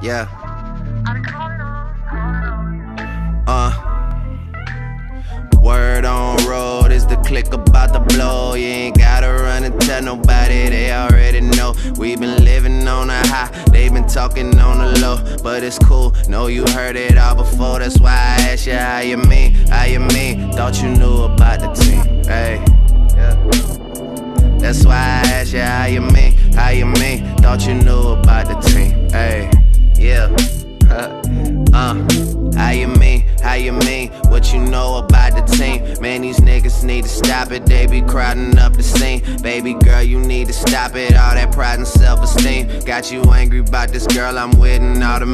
Yeah. Word on road is the click about to blow. You ain't gotta run and tell nobody, they already know. We been living on a high, they been talking on the low. But it's cool, know you heard it all before. That's why I asked you how you mean, how you mean. Thought you knew about the team, hey. Yeah. That's why I asked you how you mean, how you mean. Thought you knew about the team, hey. Yeah. How you mean, how you mean, what you know about the team. Man, these niggas need to stop it, they be crowding up the scene. Baby girl, you need to stop it, all that pride and self-esteem. Got you angry about this girl I'm with and all the